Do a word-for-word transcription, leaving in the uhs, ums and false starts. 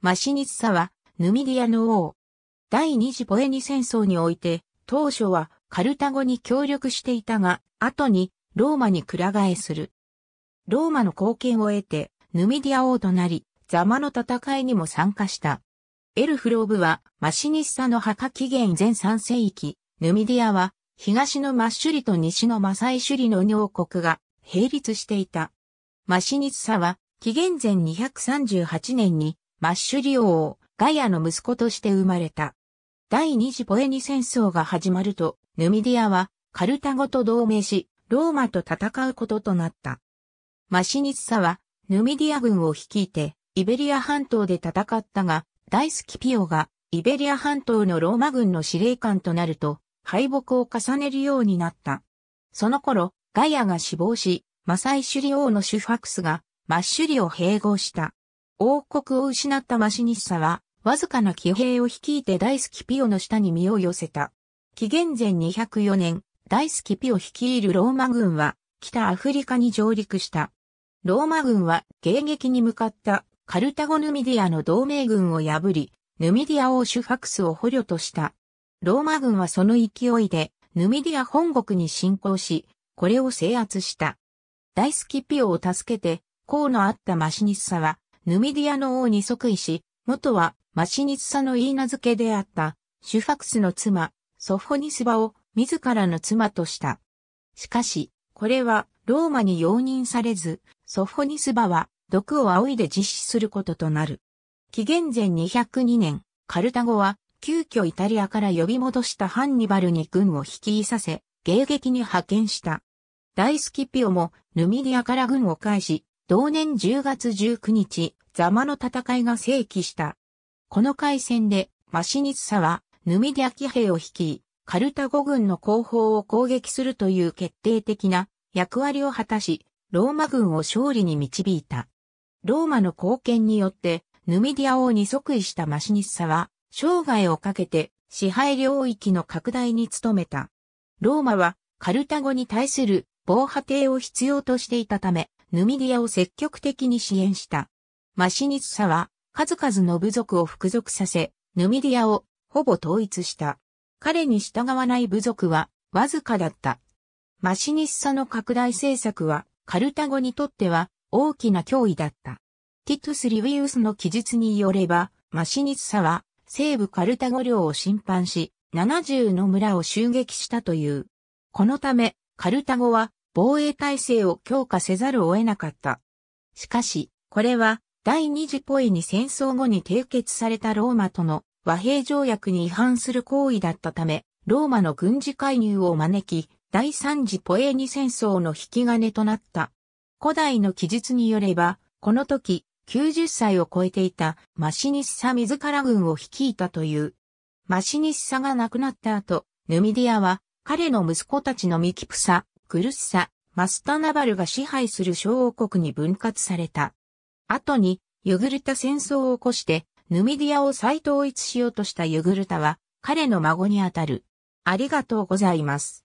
マシニッサは、ヌミディアの王。第二次ポエニ戦争において、当初はカルタゴに協力していたが、後にローマに鞍替えする。ローマの貢献を得て、ヌミディア王となり、ザマの戦いにも参加した。エルフローブは、マシニッサの墓紀元前さん世紀、ヌミディアは、東のマッシュリと西のマサイシュリの両国が並立していた。マシニッサは、紀元前にひゃくさんじゅうはち年に、マッシュリ王、ガヤの息子として生まれた。第二次ポエニ戦争が始まると、ヌミディアは、カルタゴと同盟し、ローマと戦うこととなった。マシニッサは、ヌミディア軍を率いて、イベリア半島で戦ったが、大スキピオが、イベリア半島のローマ軍の司令官となると、敗北を重ねるようになった。その頃、ガヤが死亡し、マサイシュリ王のシュファクスが、マッシュリを併合した。王国を失ったマシニッサは、わずかな騎兵を率いて大スキピオの下に身を寄せた。紀元前にひゃくよん年、大スキピオ率いるローマ軍は、北アフリカに上陸した。ローマ軍は迎撃に向かったカルタゴ・ヌミディアの同盟軍を破り、ヌミディア王シュファクスを捕虜とした。ローマ軍はその勢いで、ヌミディア本国に侵攻し、これを制圧した。大スキピオを助けて、功のあったマシニッサは、ヌミディアの王に即位し、元はマシニッサの言い名付けであった、シュファクスの妻、ソフォニスバを自らの妻とした。しかし、これはローマに容認されず、ソフォニスバは毒を仰いで実施することとなる。紀元前にひゃくに年、カルタゴは急遽イタリアから呼び戻したハンニバルに軍を率いさせ、迎撃に派遣した。大スキピオもヌミディアから軍を返し、同年じゅう月じゅうく日、ザマの戦いが盛期した。この海戦で、マシニッサは、ヌミディア騎兵を率い、カルタゴ軍の後方を攻撃するという決定的な役割を果たし、ローマ軍を勝利に導いた。ローマの貢献によって、ヌミディア王に即位したマシニッサは、生涯をかけて、支配領域の拡大に努めた。ローマは、カルタゴに対する防波堤を必要としていたため、ヌミディアを積極的に支援した。マシニッサは数々の部族を服属させ、ヌミディアをほぼ統一した。彼に従わない部族はわずかだった。マシニッサの拡大政策はカルタゴにとっては大きな脅威だった。ティトゥス・リウィウスの記述によれば、マシニッサは西部カルタゴ領を侵犯し、ななじゅうの村を襲撃したという。このため、カルタゴは防衛体制を強化せざるを得なかった。しかし、これは第二次ポエニ戦争後に締結されたローマとの和平条約に違反する行為だったため、ローマの軍事介入を招き、第三次ポエニ戦争の引き金となった。古代の記述によれば、この時、きゅうじゅう歳を超えていたマシニッサ自ら軍を率いたという。マシニッサが亡くなった後、ヌミディアは彼の息子たちのミキプサ、クルッサ、マスタナバルが支配する小王国に分割された。後に、ユグルタ戦争を起こして、ヌミディアを再統一しようとしたユグルタは、彼の孫にあたる。ありがとうございます。